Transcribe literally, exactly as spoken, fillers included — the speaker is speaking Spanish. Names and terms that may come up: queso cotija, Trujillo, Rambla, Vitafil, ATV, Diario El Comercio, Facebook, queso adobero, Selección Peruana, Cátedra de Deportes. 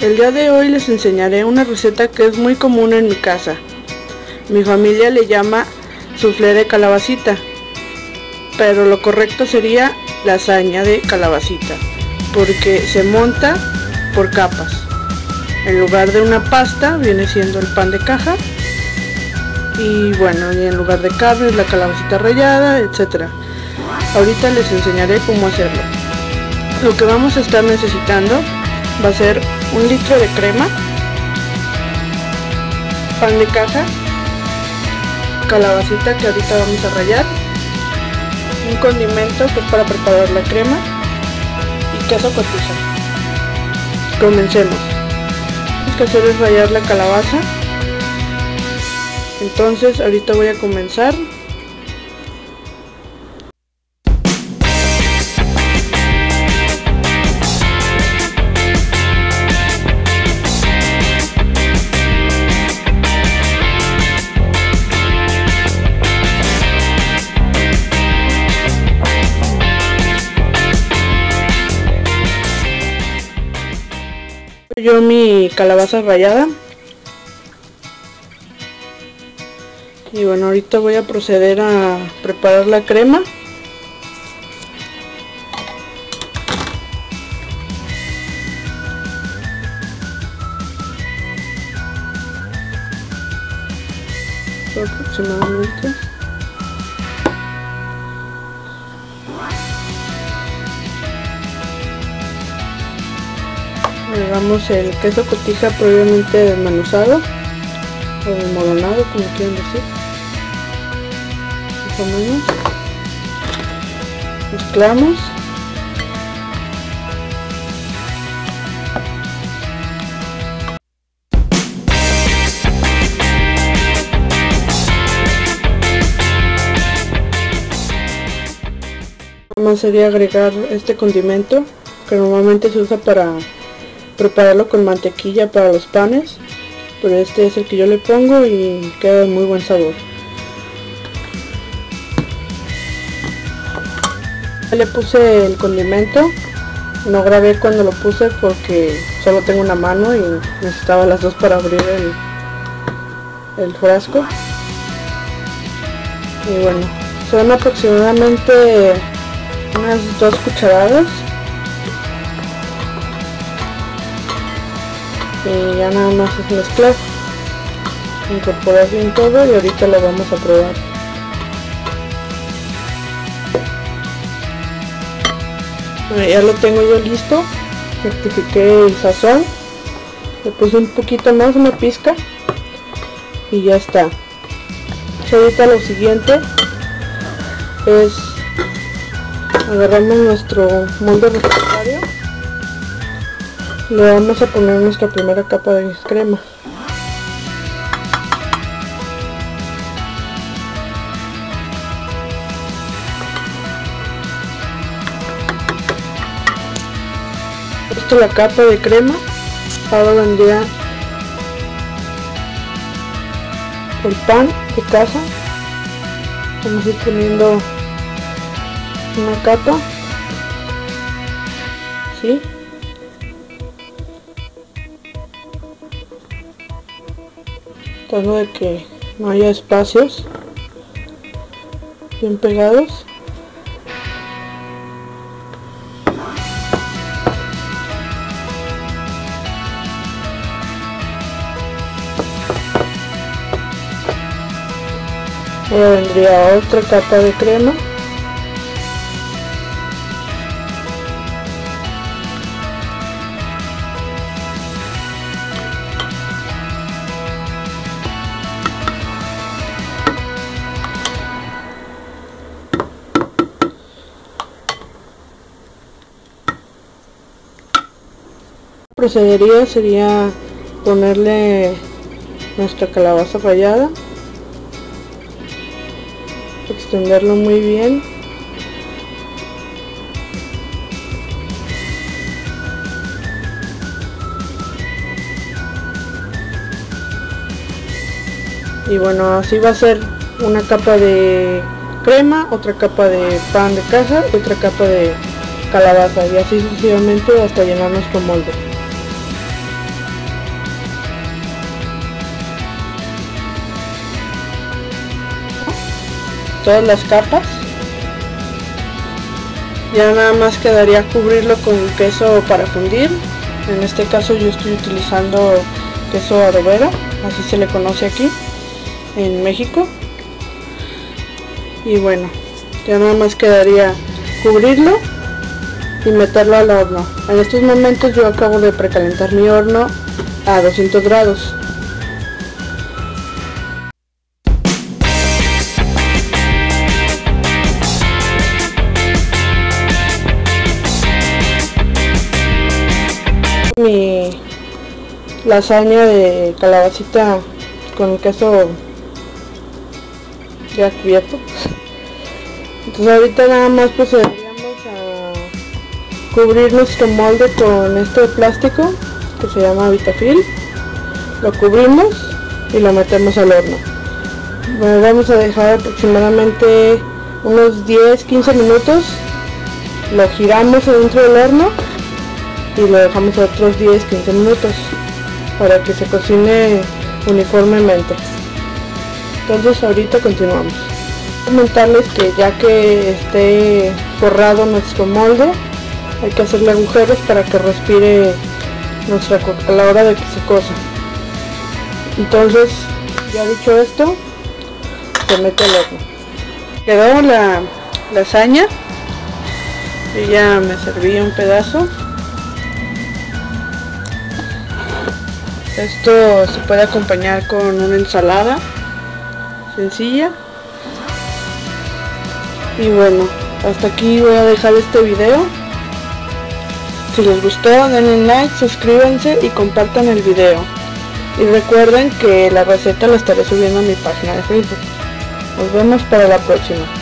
El día de hoy les enseñaré una receta que es muy común en mi casa. Mi familia le llama soufflé de calabacita, pero lo correcto sería lasaña de calabacita, porque se monta por capas. En lugar de una pasta viene siendo el pan de caja, y bueno, y en lugar de carne la calabacita rallada, etcétera. Ahorita les enseñaré cómo hacerlo. Lo que vamos a estar necesitando va a ser un litro de crema, pan de caja, calabacita que ahorita vamos a rallar, un condimento que es para preparar la crema y queso cotija. Comencemos. Lo que hacer es rallar la calabaza. Entonces ahorita voy a comenzar. Yo mi calabaza rallada, y bueno, ahorita voy a proceder a preparar la crema. Aproximadamente agregamos el queso cotija previamente desmenuzado o desmoronado, como quieran decir. Más o menos. Mezclamos. Nada más sería agregar este condimento que normalmente se usa para prepararlo con mantequilla para los panes, pero este es el que yo le pongo y queda de muy buen sabor. Le puse el condimento, no grabé cuando lo puse porque solo tengo una mano y necesitaba las dos para abrir el, el frasco. Y bueno, son aproximadamente unas dos cucharadas. Y ya nada más es mezclar, incorporar bien todo, y ahorita lo vamos a probar. Bueno, ya lo tengo yo listo. Rectifiqué el sazón, le puse un poquito más, una pizca, y ya está. Ahorita lo siguiente es agarramos nuestro molde refractario. Le vamos a poner nuestra primera capa de crema. Esta es la capa de crema. Ahora vendría el pan de caja. Vamos a ir poniendo una capa. ¿Sí? Tratando de que no haya espacios, bien pegados. Ahora vendría otra capa de crema. Procedería sería ponerle nuestra calabaza rallada, extenderlo muy bien, y bueno, así va a ser una capa de crema, otra capa de pan de caja y otra capa de calabaza, y así sucesivamente hasta llenar nuestro molde. todas las capas. Ya nada más quedaría cubrirlo con el queso para fundir. En este caso yo estoy utilizando queso adobero, así se le conoce aquí en México. Y bueno, ya nada más quedaría cubrirlo y meterlo al horno. En estos momentos yo acabo de precalentar mi horno a doscientos grados. Mi lasaña de calabacita con el queso ya cubierto. Entonces ahorita nada más procederíamos a cubrir nuestro molde con este plástico que se llama Vitafil. Lo cubrimos y lo metemos al horno. Bueno, vamos a dejar aproximadamente unos diez a quince minutos. Lo giramos adentro del horno y lo dejamos otros diez a quince minutos para que se cocine uniformemente. Entonces ahorita continuamos. Comentarles que ya que esté forrado nuestro molde, hay que hacerle agujeros para que respire nuestra coca a la hora de que se cosa. Entonces, ya dicho esto, se mete al horno. Quedó la lasaña y ya me serví un pedazo. Esto se puede acompañar con una ensalada sencilla. Y bueno, hasta aquí voy a dejar este video. Si les gustó, denle like, suscríbanse y compartan el video. Y recuerden que la receta la estaré subiendo a mi página de Facebook. Nos vemos para la próxima.